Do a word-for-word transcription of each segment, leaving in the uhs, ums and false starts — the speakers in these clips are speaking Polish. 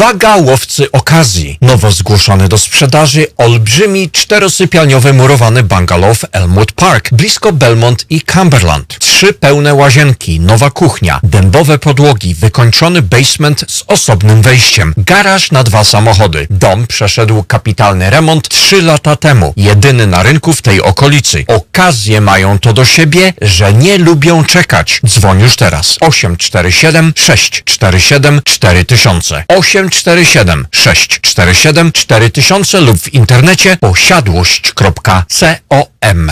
Uwaga łowcy okazji! Nowo zgłoszony do sprzedaży olbrzymi czterosypialniowy murowany bungalow w Elmwood Park, blisko Belmont i Cumberland. Trzy pełne łazienki, nowa kuchnia, dębowe podłogi, wykończony basement z osobnym wejściem, garaż na dwa samochody. Dom przeszedł kapitalny remont trzy lata temu, jedyny na rynku w tej okolicy. Okazje mają to do siebie, że nie lubią czekać. Dzwoń już teraz. osiem cztery siedem, sześć cztery siedem, cztery tysiące. osiem cztery siedem, sześć cztery siedem, cztery tysiące lub w internecie posiadłość kropka com.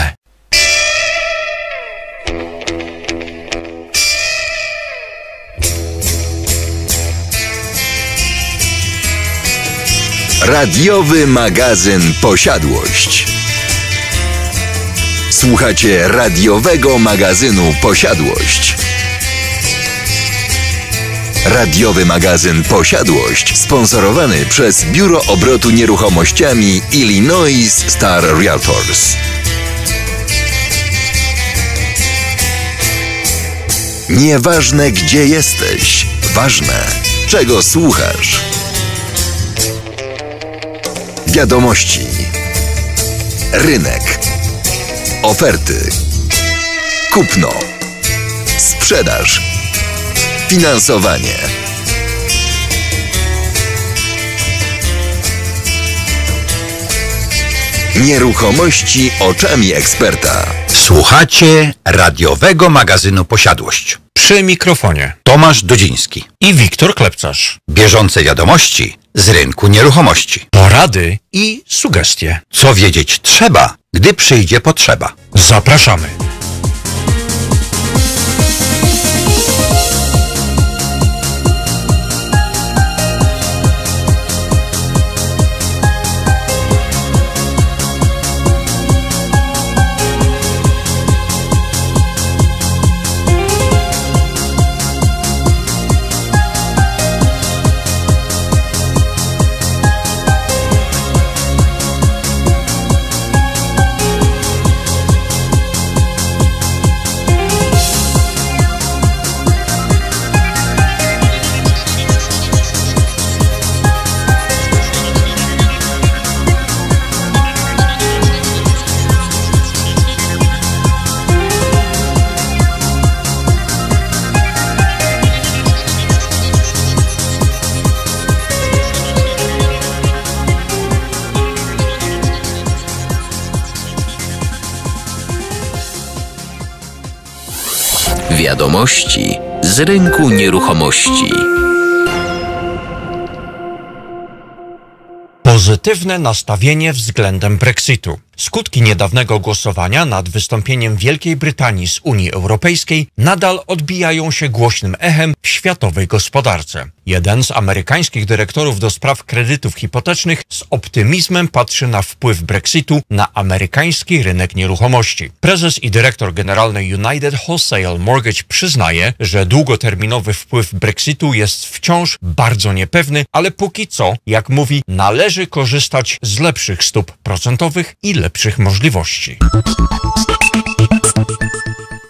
Radiowy magazyn Posiadłość. Słuchacie radiowego magazynu Posiadłość. Radiowy magazyn Posiadłość sponsorowany przez Biuro Obrotu Nieruchomościami Illinois Star Realtors. Nieważne gdzie jesteś, ważne czego słuchasz. Wiadomości, rynek, oferty, kupno, sprzedaż, finansowanie. Nieruchomości oczami eksperta. Słuchacie radiowego magazynu Posiadłość. Przy mikrofonie Tomasz Dudziński i Wiktor Klepcarz. Bieżące wiadomości z rynku nieruchomości. Porady i sugestie. Co wiedzieć trzeba, gdy przyjdzie potrzeba. Zapraszamy. Wiadomości z rynku nieruchomości. Pozytywne nastawienie względem Brexitu. Skutki niedawnego głosowania nad wystąpieniem Wielkiej Brytanii z Unii Europejskiej nadal odbijają się głośnym echem w światowej gospodarce. Jeden z amerykańskich dyrektorów do spraw kredytów hipotecznych z optymizmem patrzy na wpływ Brexitu na amerykański rynek nieruchomości. Prezes i dyrektor generalny United Wholesale Mortgage przyznaje, że długoterminowy wpływ Brexitu jest wciąż bardzo niepewny, ale póki co, jak mówi, należy korzystać z lepszych stóp procentowych i lepszych lepszych możliwości.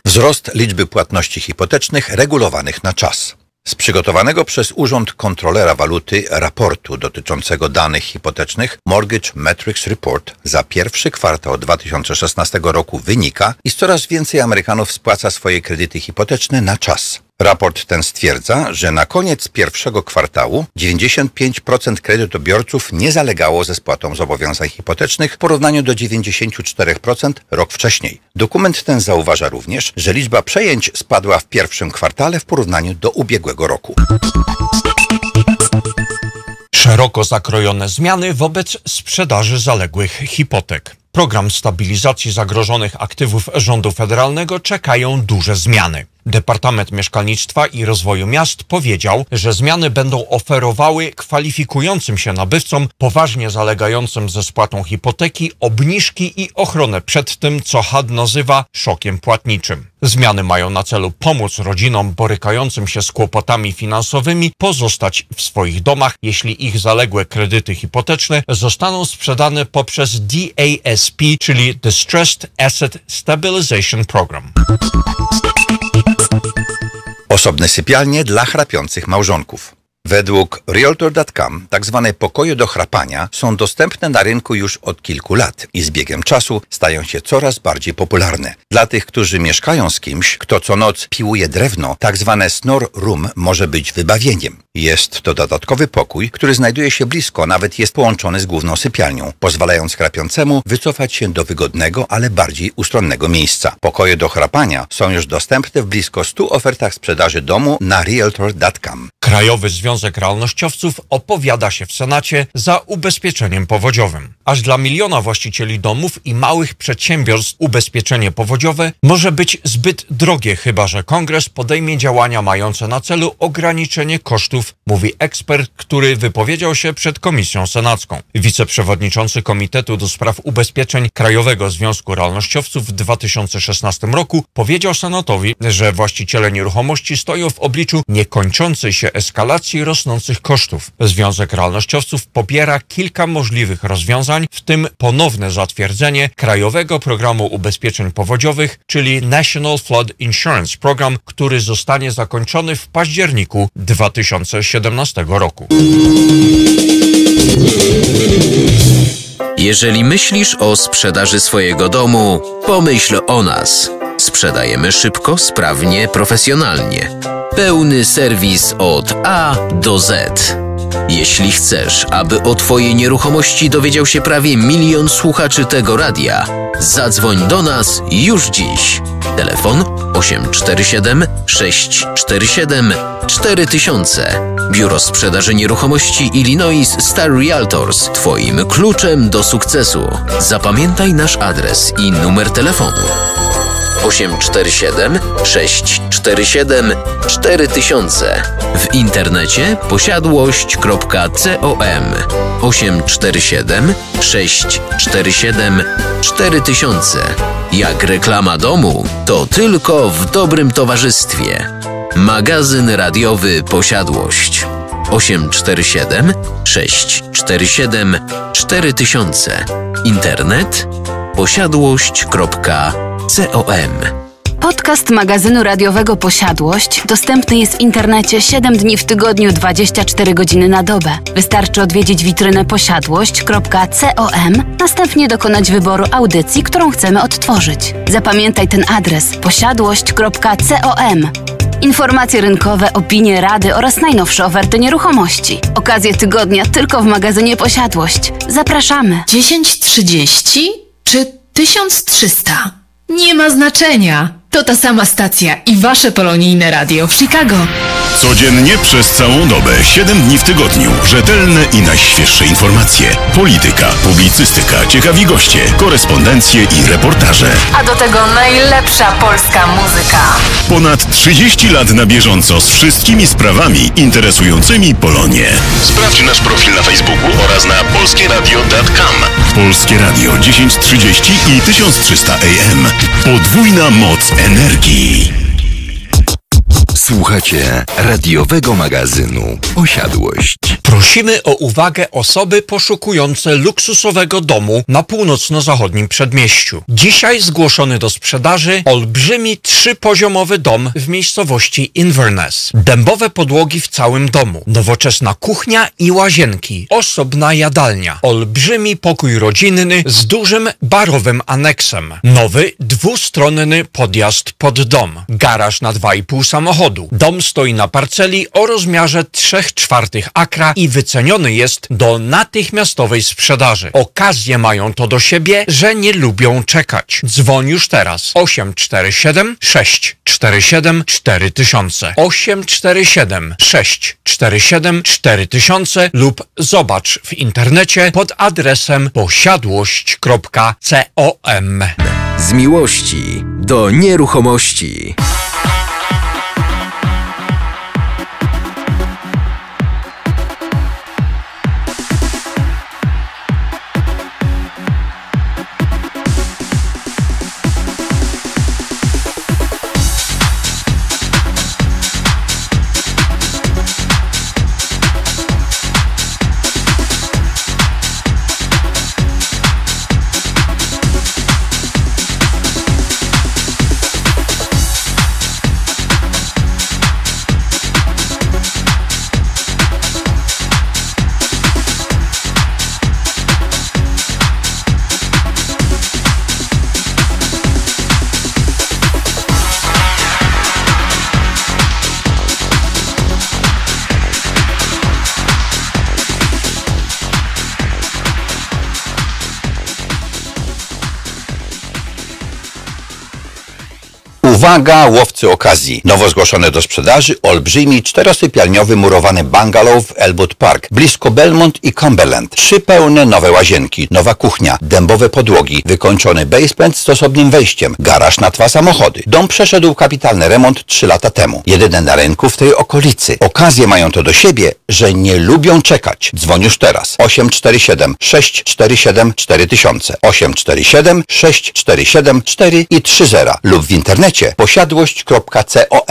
Wzrost liczby płatności hipotecznych regulowanych na czas. Z przygotowanego przez Urząd Kontrolera Waluty raportu dotyczącego danych hipotecznych Mortgage Metrics Report za pierwszy kwartał dwa tysiące szesnastego roku wynika, iż coraz więcej Amerykanów spłaca swoje kredyty hipoteczne na czas. Raport ten stwierdza, że na koniec pierwszego kwartału dziewięćdziesiąt pięć procent kredytobiorców nie zalegało ze spłatą zobowiązań hipotecznych w porównaniu do dziewięćdziesiąt cztery procent rok wcześniej. Dokument ten zauważa również, że liczba przejęć spadła w pierwszym kwartale w porównaniu do ubiegłego roku. Szeroko zakrojone zmiany wobec sprzedaży zaległych hipotek. Program stabilizacji zagrożonych aktywów rządu federalnego czekają duże zmiany. Departament Mieszkalnictwa i Rozwoju Miast powiedział, że zmiany będą oferowały kwalifikującym się nabywcom poważnie zalegającym ze spłatą hipoteki obniżki i ochronę przed tym, co H U D nazywa szokiem płatniczym. Zmiany mają na celu pomóc rodzinom borykającym się z kłopotami finansowymi pozostać w swoich domach, jeśli ich zaległe kredyty hipoteczne zostaną sprzedane poprzez D A S P, czyli Distressed Asset Stabilization Program. Osobne sypialnie dla chrapiących małżonków. Według Realtor kropka com tak zwane pokoje do chrapania są dostępne na rynku już od kilku lat i z biegiem czasu stają się coraz bardziej popularne. Dla tych, którzy mieszkają z kimś, kto co noc piłuje drewno, tak zwane snore room może być wybawieniem. Jest to dodatkowy pokój, który znajduje się blisko, nawet jest połączony z główną sypialnią, pozwalając chrapiącemu wycofać się do wygodnego, ale bardziej ustronnego miejsca. Pokoje do chrapania są już dostępne w blisko stu ofertach sprzedaży domu na Realtor kropka com. Krajowy Związek Realnościowców opowiada się w Senacie za ubezpieczeniem powodziowym. Aż dla miliona właścicieli domów i małych przedsiębiorstw ubezpieczenie powodziowe może być zbyt drogie, chyba że kongres podejmie działania mające na celu ograniczenie kosztów, mówi ekspert, który wypowiedział się przed Komisją Senacką. Wiceprzewodniczący Komitetu do Spraw Ubezpieczeń Krajowego Związku Realnościowców w dwa tysiące szesnastym roku powiedział Senatowi, że właściciele nieruchomości stoją w obliczu niekończącej się eskalacji rosnących kosztów. Związek Realnościowców popiera kilka możliwych rozwiązań, w tym ponowne zatwierdzenie Krajowego Programu Ubezpieczeń Powodziowych, czyli National Flood Insurance Program, który zostanie zakończony w październiku dwa tysiące siedemnastego roku. Jeżeli myślisz o sprzedaży swojego domu, pomyśl o nas. Sprzedajemy szybko, sprawnie, profesjonalnie. Pełny serwis od A do Z. Jeśli chcesz, aby o Twojej nieruchomości dowiedział się prawie milion słuchaczy tego radia, zadzwoń do nas już dziś. Telefon osiem cztery siedem, sześć cztery siedem, cztery tysiące. Biuro Sprzedaży Nieruchomości Illinois Star Realtors. Twoim kluczem do sukcesu. Zapamiętaj nasz adres i numer telefonu. osiem cztery siedem, sześć cztery siedem, cztery tysiące. W internecie posiadłość kropka com. osiem cztery siedem, sześć cztery siedem, cztery tysiące. Jak reklama domu, to tylko w dobrym towarzystwie. Magazyn radiowy Posiadłość. osiem cztery siedem, sześć cztery siedem, cztery tysiące. Internet posiadłość kropka com. Podcast magazynu radiowego Posiadłość dostępny jest w internecie siedem dni w tygodniu, dwadzieścia cztery godziny na dobę. Wystarczy odwiedzić witrynę posiadłość kropka com, następnie dokonać wyboru audycji, którą chcemy odtworzyć. Zapamiętaj ten adres: posiadłość kropka com. Informacje rynkowe, opinie, rady oraz najnowsze oferty nieruchomości. Okazje tygodnia tylko w magazynie Posiadłość. Zapraszamy. dziesięć trzydzieści czy tysiąc trzysta? Nie ma znaczenia. To ta sama stacja i wasze polonijne radio w Chicago. Codziennie przez całą dobę, siedem dni w tygodniu. Rzetelne i najświeższe informacje. Polityka, publicystyka, ciekawi goście, korespondencje i reportaże. A do tego najlepsza polska muzyka. Ponad trzydzieści lat na bieżąco z wszystkimi sprawami interesującymi Polonię. Sprawdź nasz profil na Facebooku oraz na polskie radio kropka com. Polskie Radio tysiąc trzydzieści i tysiąc trzysta A M. Podwójna moc energii. Słuchacie radiowego magazynu Posiadłość. Prosimy o uwagę osoby poszukujące luksusowego domu na północno-zachodnim przedmieściu. Dzisiaj zgłoszony do sprzedaży olbrzymi trzypoziomowy dom w miejscowości Inverness. Dębowe podłogi w całym domu, nowoczesna kuchnia i łazienki, osobna jadalnia, olbrzymi pokój rodzinny z dużym barowym aneksem, nowy dwustronny podjazd pod dom, garaż na dwa i pół samochodu. Dom stoi na parceli o rozmiarze trzy czwarte akra i wyceniony jest do natychmiastowej sprzedaży. Okazje mają to do siebie, że nie lubią czekać. Dzwoń już teraz. osiem cztery siedem, sześć cztery siedem, cztery tysiące. osiem cztery siedem, sześć cztery siedem, cztery tysiące lub zobacz w internecie pod adresem posiadłość kropka com. Z miłości do nieruchomości. Uwaga, łowcy okazji! Nowo zgłoszone do sprzedaży olbrzymi czterosypialniowy murowany bungalow w Elmwood Park, blisko Belmont i Cumberland. Trzy pełne nowe łazienki, nowa kuchnia, dębowe podłogi, wykończony basement z osobnym wejściem, garaż na dwa samochody. Dom przeszedł kapitalny remont trzy lata temu. Jedyny na rynku w tej okolicy. Okazje mają to do siebie, że nie lubią czekać. Dzwoń już teraz. osiem cztery siedem, sześć cztery siedem, cztery tysiące osiem cztery siedem, sześć cztery siedem, cztery trzy zero lub w internecie posiadłość kropka com. A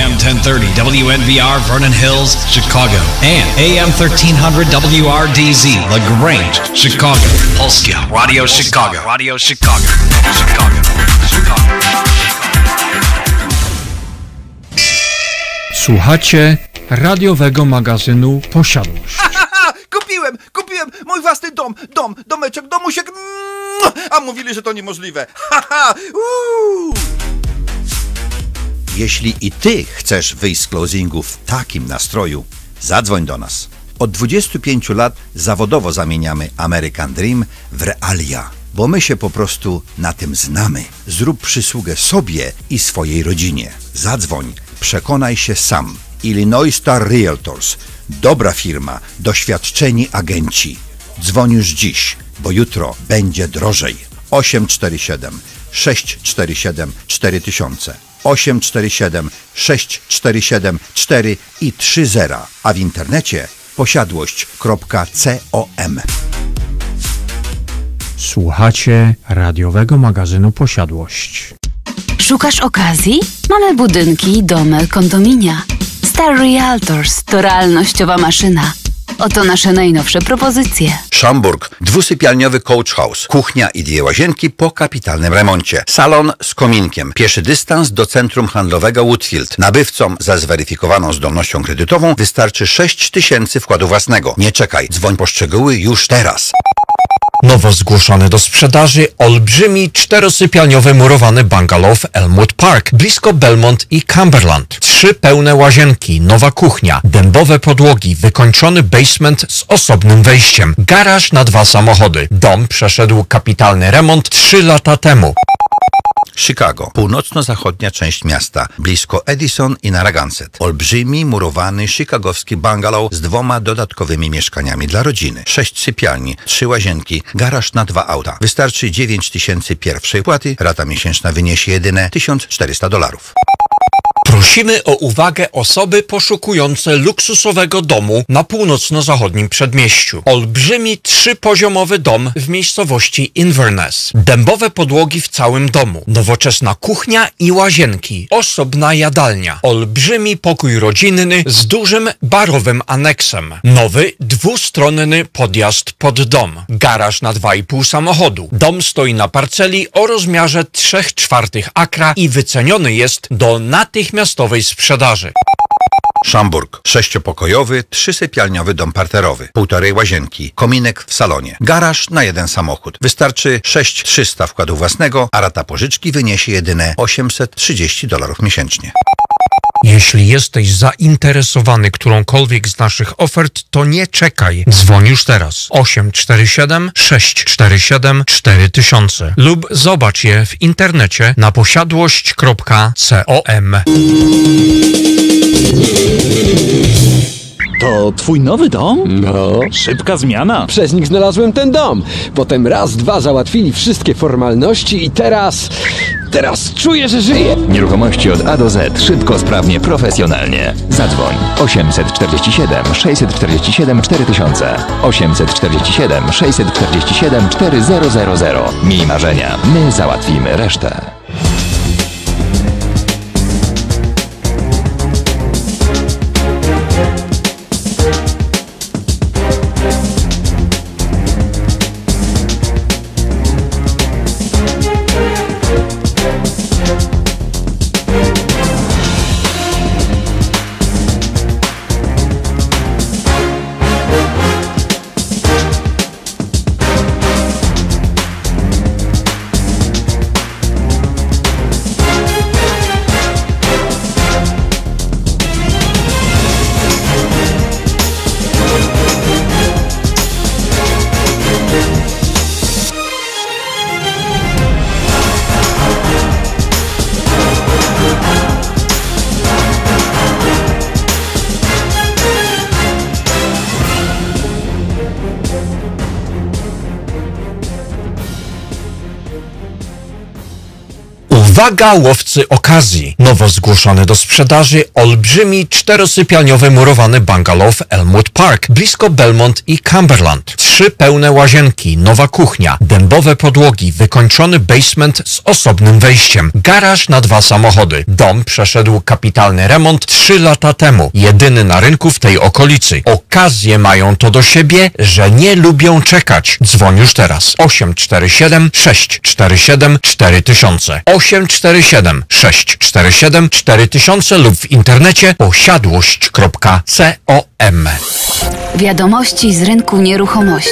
M ten thirty W N V R Vernon Hills, Chicago and A M thirteen hundred W R D Z Lagrange, Chicago. Polskie Radio Chicago. Radio Chicago. Chicago. Chicago. Słuchacie radiowego magazynu Posiadłość. Kupiłem, kupiłem mój własny dom, dom, domeczek, domusiek, a mówili, że to niemożliwe. Haha, uuu. Jeśli i Ty chcesz wyjść z closingu w takim nastroju, zadzwoń do nas. Od dwudziestu pięciu lat zawodowo zamieniamy American Dream w realia, bo my się po prostu na tym znamy. Zrób przysługę sobie i swojej rodzinie. Zadzwoń, przekonaj się sam. Illinois Star Realtors. Dobra firma, doświadczeni agenci. Dzwoń już dziś, bo jutro będzie drożej. osiem cztery siedem, sześć cztery siedem, cztery tysiące osiem cztery siedem, sześć cztery siedem, cztery trzy zero, a w internecie posiadłość kropka com. Słuchacie radiowego magazynu Posiadłość. Szukasz okazji? Mamy budynki, domy, kondominia. Star Realtors to realnościowa maszyna. Oto nasze najnowsze propozycje. Schaumburg. Dwusypialniowy coach house. Kuchnia i dwie łazienki po kapitalnym remoncie. Salon z kominkiem. Pieszy dystans do centrum handlowego Woodfield. Nabywcom za zweryfikowaną zdolnością kredytową wystarczy sześć tysięcy wkładu własnego. Nie czekaj. Dzwoń po szczegóły już teraz. Nowo zgłoszony do sprzedaży olbrzymi czterosypialniowy murowany bungalow w Elmwood Park, blisko Belmont i Cumberland. Trzy pełne łazienki, nowa kuchnia, dębowe podłogi, wykończony basement z osobnym wejściem, garaż na dwa samochody. Dom przeszedł kapitalny remont trzy lata temu. Chicago. Północno-zachodnia część miasta, blisko Edison i Narragansett. Olbrzymi, murowany, chicagowski bungalow z dwoma dodatkowymi mieszkaniami dla rodziny. Sześć sypialni, trzy łazienki, garaż na dwa auta. Wystarczy dziewięć tysięcy pierwszej płaty, rata miesięczna wyniesie jedyne tysiąc czterysta dolarów. Prosimy o uwagę osoby poszukujące luksusowego domu na północno-zachodnim przedmieściu. Olbrzymi trzypoziomowy dom w miejscowości Inverness. Dębowe podłogi w całym domu. Nowoczesna kuchnia i łazienki. Osobna jadalnia. Olbrzymi pokój rodzinny z dużym barowym aneksem. Nowy, dwustronny podjazd pod dom. Garaż na dwa i pół samochodu. Dom stoi na parceli o rozmiarze trzy czwarte akra i wyceniony jest do natychmiastowej sprzedaży. Schaumburg. Sześciopokojowy, trzysypialniowy dom parterowy. Półtorej łazienki. Kominek w salonie. Garaż na jeden samochód. Wystarczy sześć tysięcy trzysta wkładu własnego, a rata pożyczki wyniesie jedyne osiemset trzydzieści dolarów miesięcznie. Jeśli jesteś zainteresowany którąkolwiek z naszych ofert, to nie czekaj. Dzwoń już teraz. osiem cztery siedem, sześć cztery siedem, cztery tysiące lub zobacz je w internecie na posiadłość kropka com. To twój nowy dom? No. Szybka zmiana. Przez nich znalazłem ten dom. Potem raz, dwa załatwili wszystkie formalności i teraz... Teraz czuję, że żyję. Nieruchomości od A do Z. Szybko, sprawnie, profesjonalnie. Zadzwoń. osiem cztery siedem, sześć cztery siedem, cztery tysiące osiem cztery siedem, sześć cztery siedem, cztery zero zero zero. Miej marzenia. My załatwimy resztę. Uwaga łowcy okazji! Nowo zgłoszony do sprzedaży olbrzymi czterosypialniowy murowany bungalow w Elmwood Park, blisko Belmont i Cumberland. Trzy pełne łazienki, nowa kuchnia, dębowe podłogi, wykończony basement z osobnym wejściem, garaż na dwa samochody. Dom przeszedł kapitalny remont trzy lata temu, jedyny na rynku w tej okolicy. Okazje mają to do siebie, że nie lubią czekać. Dzwoń już teraz. osiem cztery siedem, sześć cztery siedem, cztery tysiące. osiem cztery siedem, sześć cztery siedem, cztery tysiące lub w internecie posiadłość kropka com. Wiadomości z rynku nieruchomości.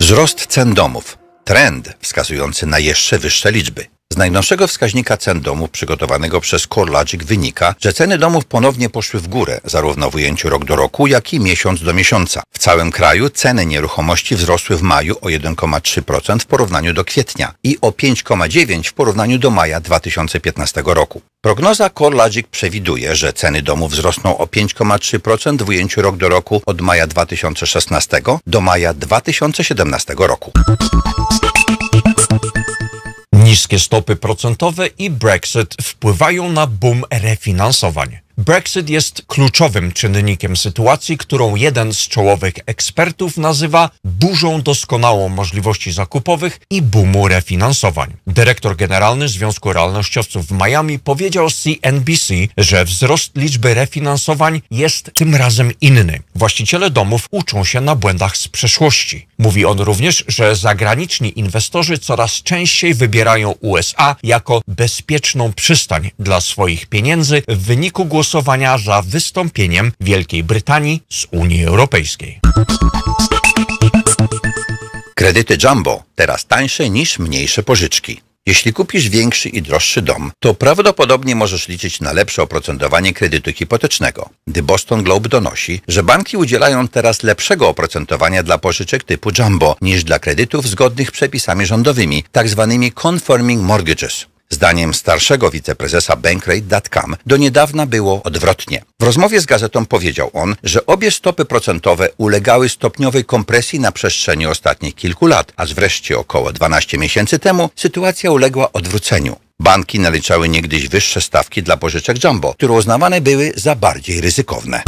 Wzrost cen domów. Trend wskazujący na jeszcze wyższe liczby. Z najnowszego wskaźnika cen domów przygotowanego przez CoreLogic wynika, że ceny domów ponownie poszły w górę, zarówno w ujęciu rok do roku, jak i miesiąc do miesiąca. W całym kraju ceny nieruchomości wzrosły w maju o jeden przecinek trzy procent w porównaniu do kwietnia i o pięć przecinek dziewięć procent w porównaniu do maja dwa tysiące piętnastego roku. Prognoza CoreLogic przewiduje, że ceny domów wzrosną o pięć przecinek trzy procent w ujęciu rok do roku od maja dwa tysiące szesnastego do maja dwa tysiące siedemnastego roku. Niskie stopy procentowe i Brexit wpływają na boom refinansowań. Brexit jest kluczowym czynnikiem sytuacji, którą jeden z czołowych ekspertów nazywa burzą doskonałą możliwości zakupowych i boomu refinansowań. Dyrektor generalny Związku Realnościowców w Miami powiedział C N B C, że wzrost liczby refinansowań jest tym razem inny. Właściciele domów uczą się na błędach z przeszłości. Mówi on również, że zagraniczni inwestorzy coraz częściej wybierają U S A jako bezpieczną przystań dla swoich pieniędzy w wyniku głosowania za wystąpieniem Wielkiej Brytanii z Unii Europejskiej. Kredyty jumbo teraz tańsze niż mniejsze pożyczki. Jeśli kupisz większy i droższy dom, to prawdopodobnie możesz liczyć na lepsze oprocentowanie kredytu hipotecznego. The Boston Globe donosi, że banki udzielają teraz lepszego oprocentowania dla pożyczek typu jumbo niż dla kredytów zgodnych z przepisami rządowymi, tak zwanymi conforming mortgages. Zdaniem starszego wiceprezesa Bankrate kropka com do niedawna było odwrotnie. W rozmowie z gazetą powiedział on, że obie stopy procentowe ulegały stopniowej kompresji na przestrzeni ostatnich kilku lat, aż wreszcie około dwanaście miesięcy temu sytuacja uległa odwróceniu. Banki naliczały niegdyś wyższe stawki dla pożyczek jumbo, które uznawane były za bardziej ryzykowne.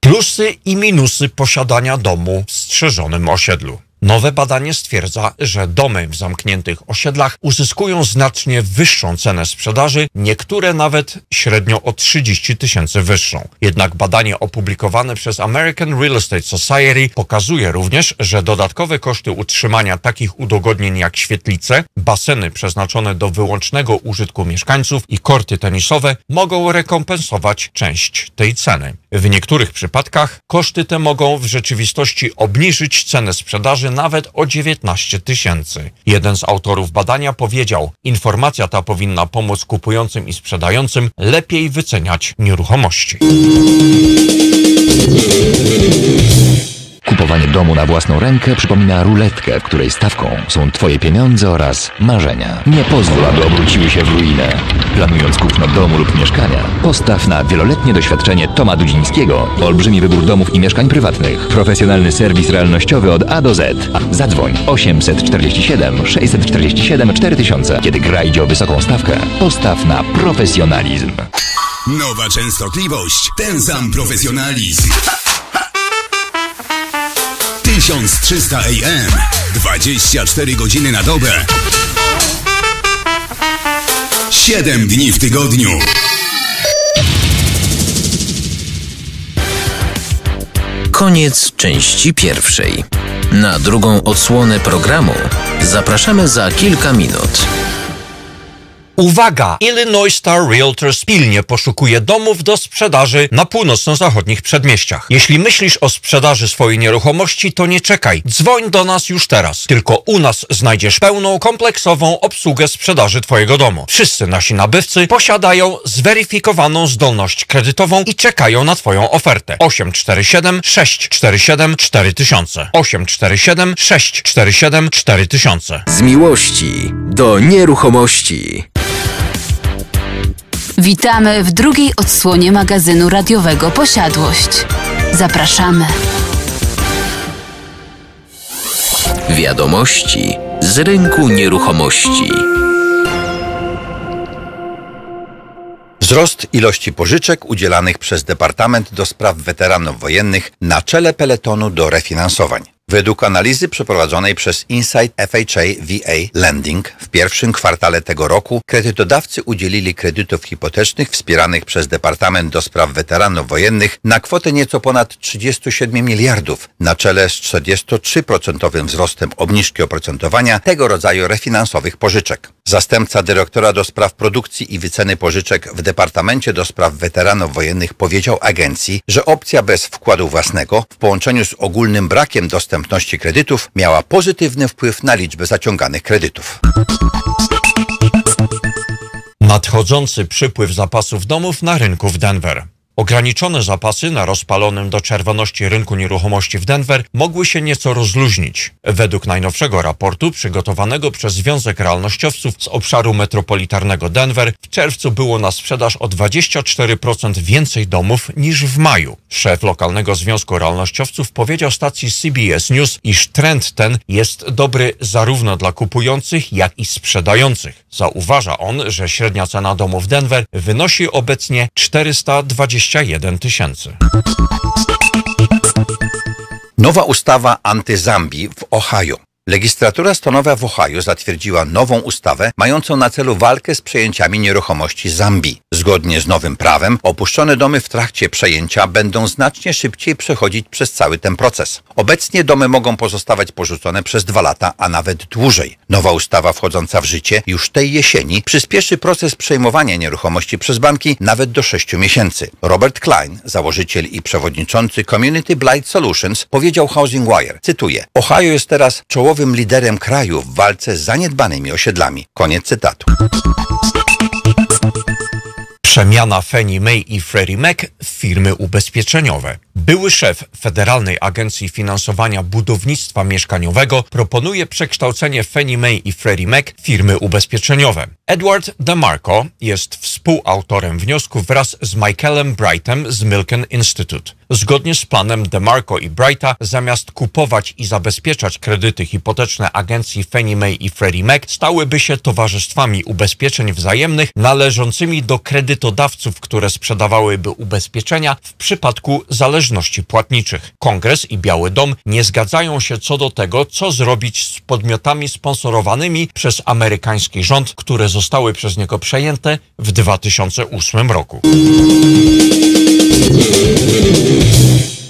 Plusy i minusy posiadania domu w strzeżonym osiedlu. Nowe badanie stwierdza, że domy w zamkniętych osiedlach uzyskują znacznie wyższą cenę sprzedaży, niektóre nawet średnio o trzydzieści tysięcy wyższą. Jednak badanie opublikowane przez American Real Estate Society pokazuje również, że dodatkowe koszty utrzymania takich udogodnień jak świetlice, baseny przeznaczone do wyłącznego użytku mieszkańców i korty tenisowe mogą rekompensować część tej ceny. W niektórych przypadkach koszty te mogą w rzeczywistości obniżyć cenę sprzedaży nawet o dziewiętnaście tysięcy. Jeden z autorów badania powiedział, informacja ta powinna pomóc kupującym i sprzedającym lepiej wyceniać nieruchomości. Kupowanie domu na własną rękę przypomina ruletkę, w której stawką są Twoje pieniądze oraz marzenia. Nie pozwól, aby obróciły się w ruinę. Planując kupno domu lub mieszkania, postaw na wieloletnie doświadczenie Toma Dudzińskiego. Olbrzymi wybór domów i mieszkań prywatnych. Profesjonalny serwis realnościowy od A do Z. Zadzwoń osiem cztery siedem, sześć cztery siedem, cztery tysiące. Kiedy gra idzie o wysoką stawkę, postaw na profesjonalizm. Nowa częstotliwość, ten sam profesjonalizm. tysiąc trzysta A M, dwadzieścia cztery godziny na dobę, siedem dni w tygodniu. Koniec części pierwszej. Na drugą odsłonę programu zapraszamy za kilka minut. Uwaga! Illinois Star Realtors pilnie poszukuje domów do sprzedaży na północno-zachodnich przedmieściach. Jeśli myślisz o sprzedaży swojej nieruchomości, to nie czekaj. Dzwoń do nas już teraz. Tylko u nas znajdziesz pełną, kompleksową obsługę sprzedaży Twojego domu. Wszyscy nasi nabywcy posiadają zweryfikowaną zdolność kredytową i czekają na Twoją ofertę. osiem cztery siedem, sześć cztery siedem, cztery tysiące. osiem cztery siedem, sześć cztery siedem, cztery tysiące. Z miłości do nieruchomości. Witamy w drugiej odsłonie magazynu radiowego Posiadłość. Zapraszamy. Wiadomości z rynku nieruchomości. Wzrost ilości pożyczek udzielanych przez Departament do Spraw Weteranów Wojennych na czele peletonu do refinansowań. Według analizy przeprowadzonej przez Insight F H A V A Lending w pierwszym kwartale tego roku kredytodawcy udzielili kredytów hipotecznych wspieranych przez Departament do Spraw Weteranów Wojennych na kwotę nieco ponad trzydziestu siedmiu miliardów, na czele z czterdziestotrzyprocentowym wzrostem obniżki oprocentowania tego rodzaju refinansowych pożyczek. Zastępca dyrektora do spraw produkcji i wyceny pożyczek w Departamencie do Spraw Weteranów Wojennych powiedział agencji, że opcja bez wkładu własnego w połączeniu z ogólnym brakiem dostępności kredytów miała pozytywny wpływ na liczbę zaciąganych kredytów. Nadchodzący przypływ zapasów domów na rynku w Denver. Ograniczone zapasy na rozpalonym do czerwoności rynku nieruchomości w Denver mogły się nieco rozluźnić. Według najnowszego raportu przygotowanego przez Związek Realnościowców z obszaru metropolitarnego Denver w czerwcu było na sprzedaż o dwadzieścia cztery procent więcej domów niż w maju. Szef lokalnego Związku Realnościowców powiedział stacji C B S News, iż trend ten jest dobry zarówno dla kupujących, jak i sprzedających. Zauważa on, że średnia cena domu w Denver wynosi obecnie czterysta dwadzieścia jeden tysięcy. Nowa ustawa antyzambi w Ohio. Legislatura stanowa w Ohio zatwierdziła nową ustawę mającą na celu walkę z przejęciami nieruchomości Zambii. Zgodnie z nowym prawem opuszczone domy w trakcie przejęcia będą znacznie szybciej przechodzić przez cały ten proces. Obecnie domy mogą pozostawać porzucone przez dwa lata, a nawet dłużej. Nowa ustawa wchodząca w życie już tej jesieni przyspieszy proces przejmowania nieruchomości przez banki nawet do sześciu miesięcy. Robert Klein, założyciel i przewodniczący Community Blight Solutions, powiedział Housing Wire, cytuję, Ohio jest teraz czołowym liderem kraju w walce z zaniedbanymi osiedlami. Koniec cytatu. Przemiana Fannie Mae i Freddie Mac w firmy ubezpieczeniowe. Były szef Federalnej Agencji Finansowania Budownictwa Mieszkaniowego proponuje przekształcenie Fannie Mae i Freddie Mac w firmy ubezpieczeniowe. Edward DeMarco jest współautorem wniosku wraz z Michaelem Brightem z Milken Institute. Zgodnie z planem DeMarco i Brighta, zamiast kupować i zabezpieczać kredyty hipoteczne agencji Fannie Mae i Freddie Mac, stałyby się towarzystwami ubezpieczeń wzajemnych należącymi do kredytodawców, które sprzedawałyby ubezpieczenia w przypadku zależności płatniczych. Kongres i Biały Dom nie zgadzają się co do tego, co zrobić z podmiotami sponsorowanymi przez amerykański rząd, które zostały przez niego przejęte w dwa tysiące ósmym roku.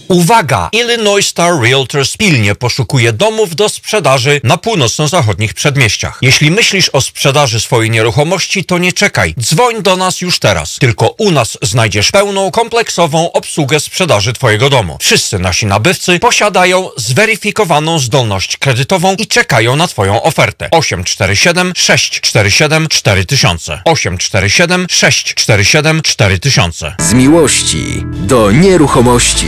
Uwaga! Illinois Star Realtors pilnie poszukuje domów do sprzedaży na północno-zachodnich przedmieściach. Jeśli myślisz o sprzedaży swojej nieruchomości, to nie czekaj. Dzwoń do nas już teraz. Tylko u nas znajdziesz pełną, kompleksową obsługę sprzedaży twojego domu. Wszyscy nasi nabywcy posiadają zweryfikowaną zdolność kredytową i czekają na twoją ofertę. osiem cztery siedem, sześć cztery siedem, cztery tysiące. osiem cztery siedem, sześć cztery siedem, cztery tysiące. Z miłości do nieruchomości.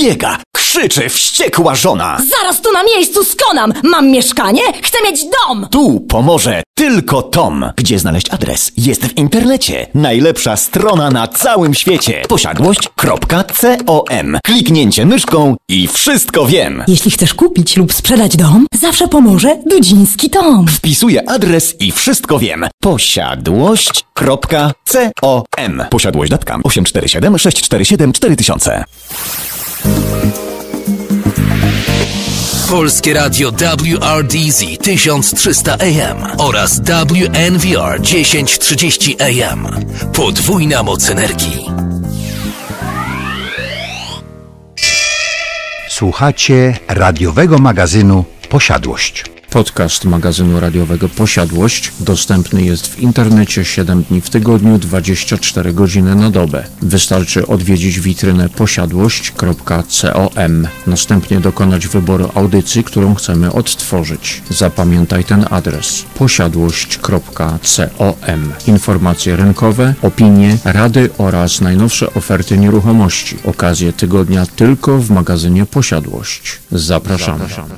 Biega, krzyczy, wściekła żona. Zaraz tu na miejscu skonam! Mam mieszkanie? Chcę mieć dom! Tu pomoże tylko Tom. Gdzie znaleźć adres? Jest w internecie. Najlepsza strona na całym świecie. Posiadłość kropka com. Kliknięcie myszką i wszystko wiem. Jeśli chcesz kupić lub sprzedać dom, zawsze pomoże Dudziński Tom. Wpisuję adres i wszystko wiem. Posiadłość kropka com. Posiadłość kropka com. osiem cztery siedem, sześć cztery siedem, cztery tysiące. Thank you. Polskie Radio W R D Z tysiąc trzysta A M oraz W N V R tysiąc trzydzieści A M. Podwójna moc energii. Słuchacie radiowego magazynu Posiadłość. Podcast magazynu radiowego Posiadłość dostępny jest w internecie siedem dni w tygodniu, dwadzieścia cztery godziny na dobę. Wystarczy odwiedzić witrynę posiadłość kropka com, następnie dokonać wyboru audycji, którą chcemy odtworzyć. Zapamiętaj ten adres: posiadłość kropka com. Informacje rynkowe, opinie, rady oraz najnowsze oferty nieruchomości. Okazje tygodnia tylko w magazynie Posiadłość. Zapraszamy. Zapraszamy.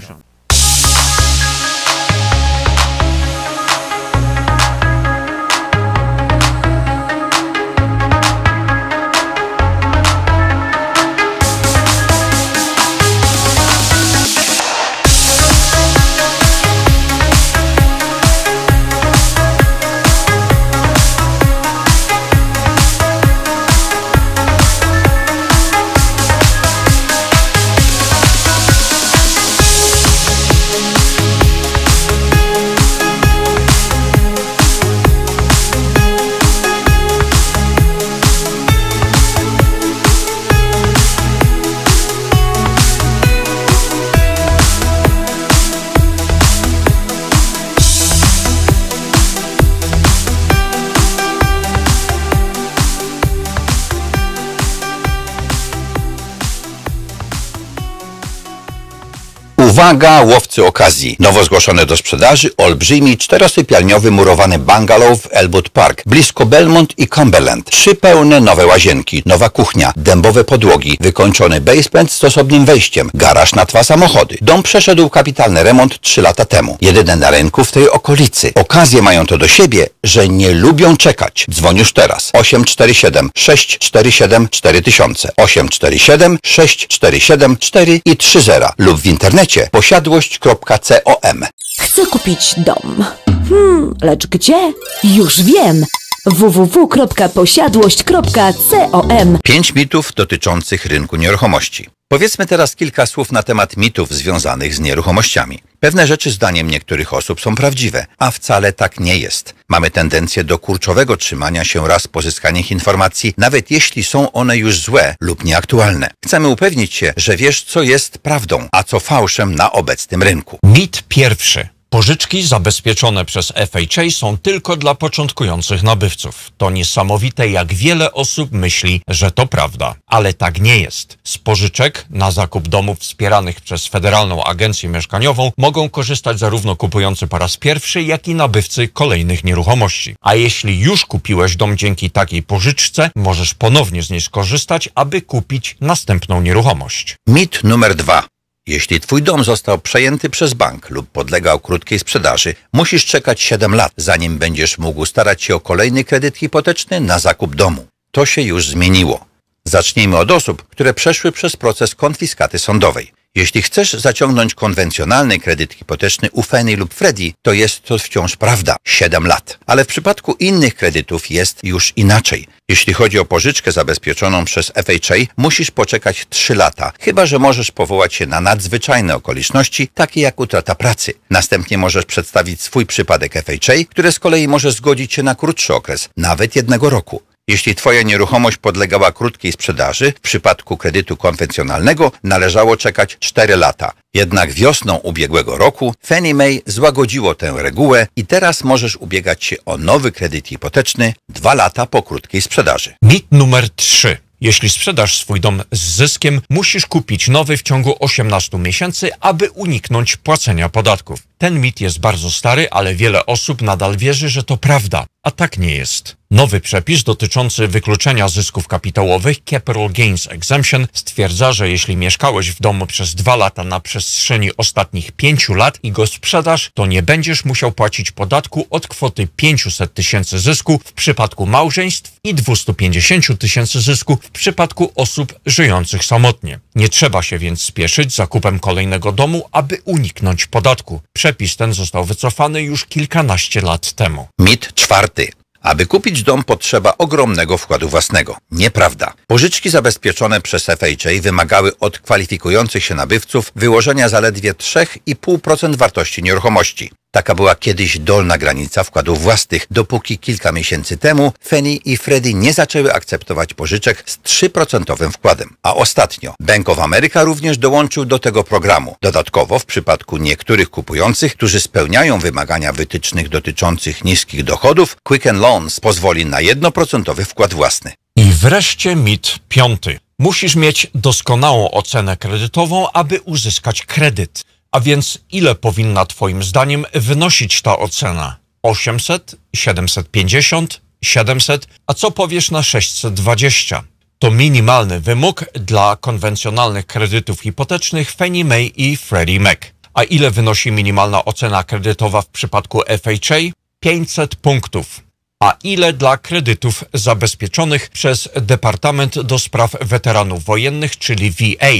Uwaga, łowcy okazji! Nowo zgłoszony do sprzedaży olbrzymi czterosypialniowy murowany bungalow w Elmwood Park, blisko Belmont i Cumberland. Trzy pełne nowe łazienki, nowa kuchnia, dębowe podłogi, wykończony basement z osobnym wejściem, garaż na dwa samochody. Dom przeszedł kapitalny remont trzy lata temu. Jedyne na rynku w tej okolicy. Okazje mają to do siebie, że nie lubią czekać. Dzwoń już teraz. osiem cztery siedem, sześć cztery siedem, cztery tysiące, osiem cztery siedem, sześć cztery siedem, cztery trzy zero lub w internecie posiadłość kropka com. Chcę kupić dom. Hmm, lecz gdzie? Już wiem! w w w kropka posiadłość kropka com. Pięć mitów dotyczących rynku nieruchomości. Powiedzmy teraz kilka słów na temat mitów związanych z nieruchomościami. Pewne rzeczy zdaniem niektórych osób są prawdziwe, a wcale tak nie jest. Mamy tendencję do kurczowego trzymania się raz pozyskanych informacji, nawet jeśli są one już złe lub nieaktualne. Chcemy upewnić się, że wiesz, co jest prawdą, a co fałszem na obecnym rynku. Mit pierwszy. Pożyczki zabezpieczone przez F H A są tylko dla początkujących nabywców. To niesamowite, jak wiele osób myśli, że to prawda. Ale tak nie jest. Z pożyczek na zakup domów wspieranych przez Federalną Agencję Mieszkaniową mogą korzystać zarówno kupujący po raz pierwszy, jak i nabywcy kolejnych nieruchomości. A jeśli już kupiłeś dom dzięki takiej pożyczce, możesz ponownie z niej skorzystać, aby kupić następną nieruchomość. Mit numer dwa. Jeśli Twój dom został przejęty przez bank lub podlegał krótkiej sprzedaży, musisz czekać siedem lat, zanim będziesz mógł starać się o kolejny kredyt hipoteczny na zakup domu. To się już zmieniło. Zacznijmy od osób, które przeszły przez proces konfiskaty sądowej. Jeśli chcesz zaciągnąć konwencjonalny kredyt hipoteczny u Fannie lub Freddie, to jest to wciąż prawda, siedem lat. Ale w przypadku innych kredytów jest już inaczej. Jeśli chodzi o pożyczkę zabezpieczoną przez F H A, musisz poczekać trzy lata, chyba że możesz powołać się na nadzwyczajne okoliczności, takie jak utrata pracy. Następnie możesz przedstawić swój przypadek F H A, które z kolei może zgodzić się na krótszy okres, nawet jednego roku. Jeśli Twoja nieruchomość podlegała krótkiej sprzedaży, w przypadku kredytu konwencjonalnego należało czekać cztery lata. Jednak wiosną ubiegłego roku Fannie Mae złagodziło tę regułę i teraz możesz ubiegać się o nowy kredyt hipoteczny dwa lata po krótkiej sprzedaży. Mit numer trzy. Jeśli sprzedasz swój dom z zyskiem, musisz kupić nowy w ciągu osiemnastu miesięcy, aby uniknąć płacenia podatków. Ten mit jest bardzo stary, ale wiele osób nadal wierzy, że to prawda, a tak nie jest. Nowy przepis dotyczący wykluczenia zysków kapitałowych, Capital Gains Exemption, stwierdza, że jeśli mieszkałeś w domu przez dwa lata na przestrzeni ostatnich pięciu lat i go sprzedasz, to nie będziesz musiał płacić podatku od kwoty pięciuset tysięcy zysku w przypadku małżeństw i dwustu pięćdziesięciu tysięcy zysku w przypadku osób żyjących samotnie. Nie trzeba się więc spieszyć z zakupem kolejnego domu, aby uniknąć podatku. Przepis ten został wycofany już kilkanaście lat temu. Mit czwarty. Aby kupić dom, potrzeba ogromnego wkładu własnego. Nieprawda. Pożyczki zabezpieczone przez F H A wymagały od kwalifikujących się nabywców wyłożenia zaledwie trzy i pół procent wartości nieruchomości. Taka była kiedyś dolna granica wkładów własnych, dopóki kilka miesięcy temu Fannie i Freddie nie zaczęły akceptować pożyczek z trzy procent wkładem. A ostatnio Bank of America również dołączył do tego programu. Dodatkowo w przypadku niektórych kupujących, którzy spełniają wymagania wytycznych dotyczących niskich dochodów, Quicken Loans pozwoli na jeden procent wkład własny. I wreszcie mit piąty. Musisz mieć doskonałą ocenę kredytową, aby uzyskać kredyt. A więc ile powinna Twoim zdaniem wynosić ta ocena? osiemset, siedemset pięćdziesiąt, siedemset, a co powiesz na sześćset dwadzieścia? To minimalny wymóg dla konwencjonalnych kredytów hipotecznych Fannie Mae i Freddie Mac. A ile wynosi minimalna ocena kredytowa w przypadku F H A? pięćset punktów. A ile dla kredytów zabezpieczonych przez Departament do Spraw Weteranów Wojennych, czyli V A?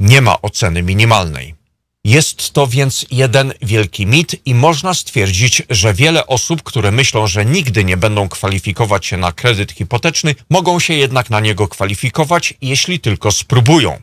Nie ma oceny minimalnej. Jest to więc jeden wielki mit i można stwierdzić, że wiele osób, które myślą, że nigdy nie będą kwalifikować się na kredyt hipoteczny, mogą się jednak na niego kwalifikować, jeśli tylko spróbują.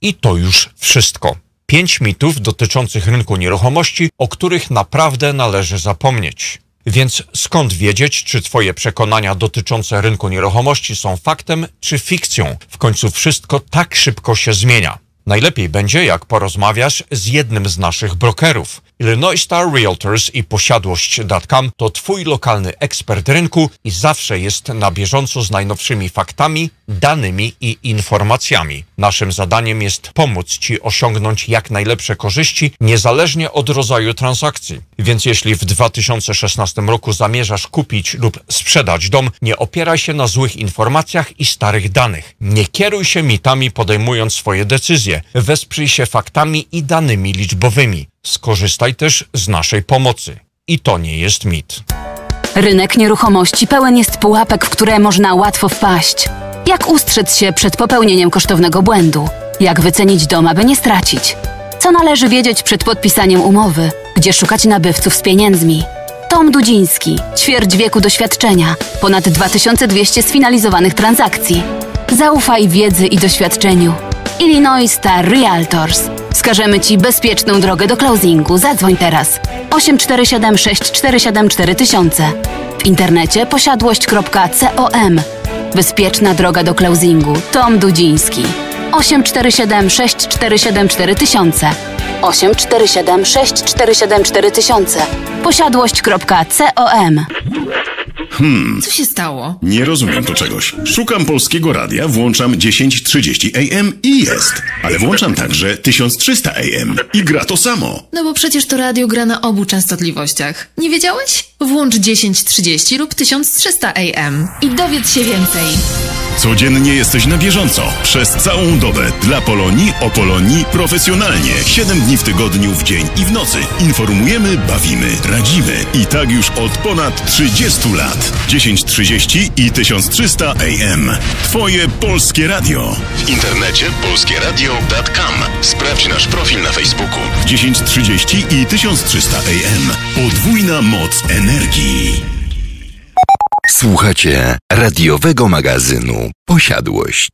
I to już wszystko. Pięć mitów dotyczących rynku nieruchomości, o których naprawdę należy zapomnieć. Więc skąd wiedzieć, czy Twoje przekonania dotyczące rynku nieruchomości są faktem, czy fikcją? W końcu wszystko tak szybko się zmienia. Najlepiej będzie, jak porozmawiasz z jednym z naszych brokerów. Illinois Star Realtors i Posiadłość kropka com to Twój lokalny ekspert rynku i zawsze jest na bieżąco z najnowszymi faktami, danymi i informacjami. Naszym zadaniem jest pomóc Ci osiągnąć jak najlepsze korzyści, niezależnie od rodzaju transakcji. Więc jeśli w dwa tysiące szesnastym roku zamierzasz kupić lub sprzedać dom, nie opieraj się na złych informacjach i starych danych. Nie kieruj się mitami, podejmując swoje decyzje. Wesprzyj się faktami i danymi liczbowymi. Skorzystaj też z naszej pomocy. I to nie jest mit. Rynek nieruchomości pełen jest pułapek, w które można łatwo wpaść. Jak ustrzec się przed popełnieniem kosztownego błędu? Jak wycenić dom, aby nie stracić? Co należy wiedzieć przed podpisaniem umowy? Gdzie szukać nabywców z pieniędzmi? Tom Dudziński, ćwierć wieku doświadczenia, ponad dwa tysiące dwieście sfinalizowanych transakcji. Zaufaj wiedzy i doświadczeniu. Illinois Star Realtors. Wskażemy Ci bezpieczną drogę do closingu. Zadzwoń teraz. osiem cztery siedem, sześć cztery siedem, cztery tysiące. W internecie posiadłość kropka com. Bezpieczna droga do closingu. Tom Dudziński. osiem cztery siedem, sześć cztery siedem, cztery tysiące. osiem cztery siedem, sześć cztery siedem, cztery tysiące. posiadłość kropka com. Hmm. Co się stało? Nie rozumiem tu czegoś. Szukam Polskiego Radia, włączam dziesięć trzydzieści A M i jest. Ale włączam także tysiąc trzysta A M i gra to samo. No bo przecież to radio gra na obu częstotliwościach. Nie wiedziałeś? Włącz tysiąc trzydzieści lub tysiąc trzysta A M i dowiedz się więcej. Codziennie jesteś na bieżąco. Przez całą dobę. Dla Polonii, o Polonii, profesjonalnie. siedem dni w tygodniu, w dzień i w nocy. Informujemy, bawimy, radzimy. I tak już od ponad trzydziestu lat. tysiąc trzydzieści i tysiąc trzysta A M. Twoje Polskie Radio. W internecie polskie radio kropka com. Sprawdź nasz profil na Facebooku. tysiąc trzydzieści i tysiąc trzysta A M. Podwójna moc energii. Słuchacie radiowego magazynu Posiadłość.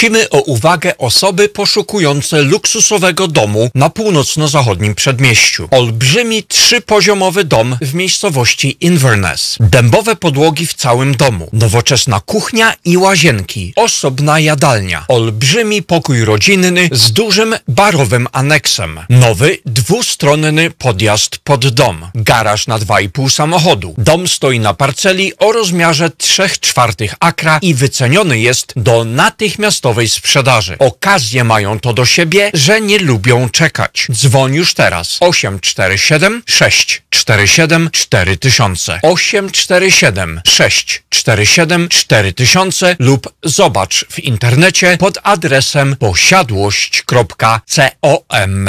Prosimy o uwagę osoby poszukujące luksusowego domu na północno-zachodnim przedmieściu. Olbrzymi trzypoziomowy dom w miejscowości Inverness. Dębowe podłogi w całym domu. Nowoczesna kuchnia i łazienki. Osobna jadalnia. Olbrzymi pokój rodzinny z dużym barowym aneksem. Nowy, dwustronny podjazd pod dom. Garaż na dwa i pół samochodu. Dom stoi na parceli o rozmiarze trzy czwarte akra i wyceniony jest do natychmiastowej sprzedaży. Okazje mają to do siebie, że nie lubią czekać. Dzwoń już teraz. osiem cztery siedem, sześć cztery siedem, cztery tysiące. osiem cztery siedem, sześć cztery siedem, cztery tysiące lub zobacz w internecie pod adresem posiadłość kropka com.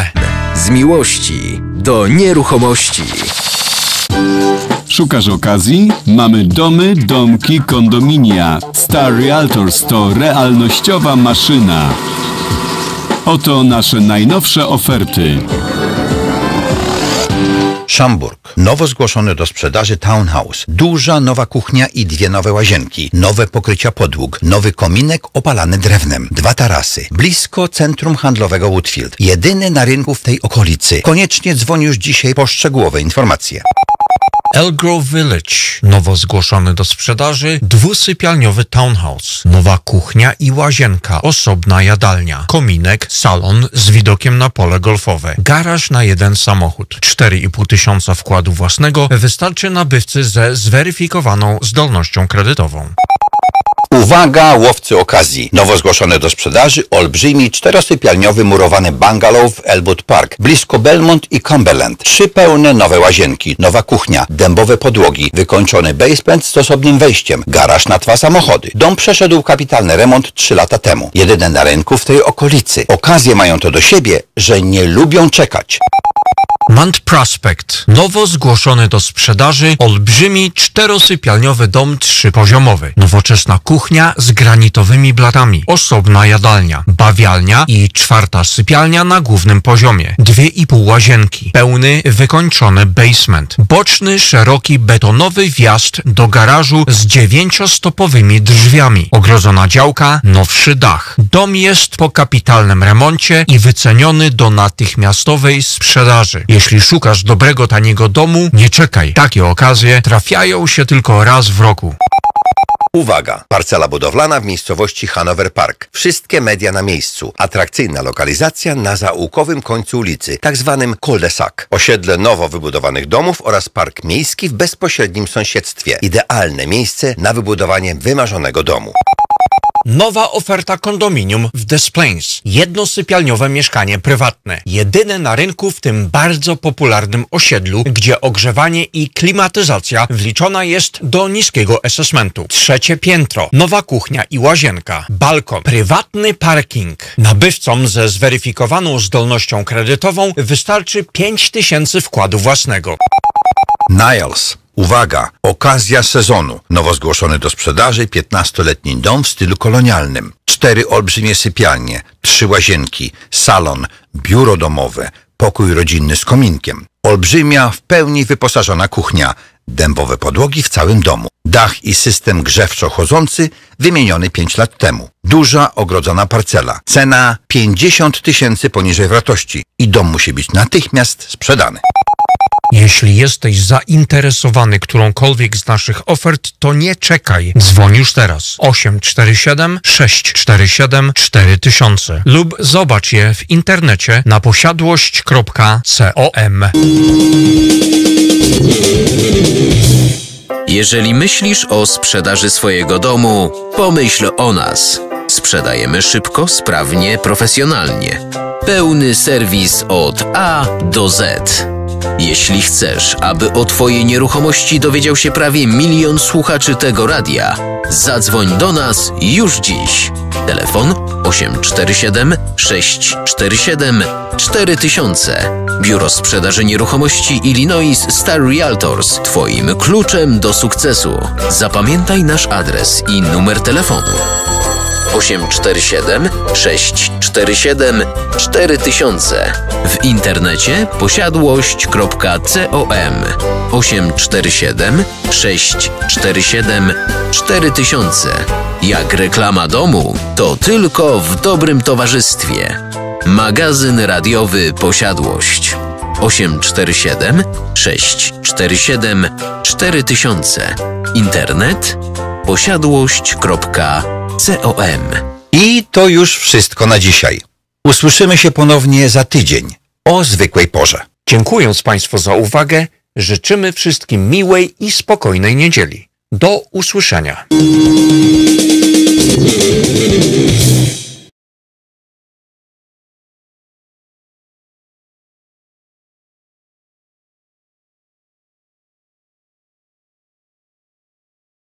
Z miłości do nieruchomości. Szukasz okazji? Mamy domy, domki, kondominia. Star Realtors to realnościowa maszyna. Oto nasze najnowsze oferty. Schaumburg. Nowo zgłoszony do sprzedaży townhouse. Duża nowa kuchnia i dwie nowe łazienki. Nowe pokrycia podłóg. Nowy kominek opalany drewnem. Dwa tarasy. Blisko centrum handlowego Woodfield. Jedyny na rynku w tej okolicy. Koniecznie dzwoń już dzisiaj po szczegółowe informacje. Elgrove Village. Nowo zgłoszony do sprzedaży dwusypialniowy townhouse. Nowa kuchnia i łazienka. Osobna jadalnia. Kominek, salon z widokiem na pole golfowe. Garaż na jeden samochód. cztery i pół tysiąca wkładu własnego wystarczy nabywcy ze zweryfikowaną zdolnością kredytową. Uwaga, łowcy okazji! Nowo zgłoszone do sprzedaży olbrzymi czterosypialniowy murowany bungalow w Elmwood Park, blisko Belmont i Cumberland. Trzy pełne nowe łazienki, nowa kuchnia, dębowe podłogi, wykończony basement z osobnym wejściem, garaż na dwa samochody. Dom przeszedł kapitalny remont trzy lata temu. Jedyne na rynku w tej okolicy. Okazje mają to do siebie, że nie lubią czekać. Mount Prospect. Nowo zgłoszony do sprzedaży olbrzymi czterosypialniowy dom trzypoziomowy. Nowoczesna kuchnia z granitowymi blatami. Osobna jadalnia. Bawialnia i czwarta sypialnia na głównym poziomie. Dwie i pół łazienki. Pełny, wykończony basement. Boczny, szeroki, betonowy wjazd do garażu z dziewięciostopowymi drzwiami. Ogrodzona działka, nowszy dach. Dom jest po kapitalnym remoncie i wyceniony do natychmiastowej sprzedaży. Jeśli szukasz dobrego, taniego domu, nie czekaj. Takie okazje trafiają się tylko raz w roku. Uwaga! Parcela budowlana w miejscowości Hanover Park. Wszystkie media na miejscu. Atrakcyjna lokalizacja na zaułkowym końcu ulicy, tak zwanym cul-de-sac. Osiedle nowo wybudowanych domów oraz park miejski w bezpośrednim sąsiedztwie. Idealne miejsce na wybudowanie wymarzonego domu. Nowa oferta kondominium w Des Plaines. Jednosypialniowe mieszkanie prywatne. Jedyne na rynku w tym bardzo popularnym osiedlu, gdzie ogrzewanie i klimatyzacja wliczona jest do niskiego assessmentu. Trzecie piętro. Nowa kuchnia i łazienka. Balkon. Prywatny parking. Nabywcom ze zweryfikowaną zdolnością kredytową wystarczy pięć tysięcy wkładu własnego. Niles. Uwaga! Okazja sezonu. Nowo zgłoszony do sprzedaży piętnastoletni dom w stylu kolonialnym. Cztery olbrzymie sypialnie, trzy łazienki, salon, biuro domowe, pokój rodzinny z kominkiem. Olbrzymia, w pełni wyposażona kuchnia. Dębowe podłogi w całym domu. Dach i system grzewczo chodzący wymieniony pięć lat temu. Duża, ogrodzona parcela. Cena pięćdziesiąt tysięcy poniżej wartości. I dom musi być natychmiast sprzedany. Jeśli jesteś zainteresowany którąkolwiek z naszych ofert, to nie czekaj. Dzwoń już teraz. osiem cztery siedem, sześć cztery siedem, cztery tysiące lub zobacz je w internecie na posiadłość kropka com. Jeżeli myślisz o sprzedaży swojego domu, pomyśl o nas. Sprzedajemy szybko, sprawnie, profesjonalnie. Pełny serwis od A do Z. Jeśli chcesz, aby o Twojej nieruchomości dowiedział się prawie milion słuchaczy tego radia, zadzwoń do nas już dziś. Telefon osiem cztery siedem, sześć cztery siedem, cztery tysiące. Biuro Sprzedaży Nieruchomości Illinois Star Realtors. Twoim kluczem do sukcesu. Zapamiętaj nasz adres i numer telefonu. osiem cztery siedem, sześć cztery siedem, cztery tysiące. osiem cztery siedem cztery tysiące. W internecie posiadłość kropka com osiem cztery siedem sześć cztery siedem cztery tysiące. Jak reklama domu, to tylko w dobrym towarzystwie. Magazyn radiowy Posiadłość. osiem cztery siedem sześć cztery siedem cztery tysiące. Internet posiadłość kropka com. I to już wszystko na dzisiaj. Usłyszymy się ponownie za tydzień o zwykłej porze. Dziękując Państwu za uwagę, życzymy wszystkim miłej i spokojnej niedzieli. Do usłyszenia.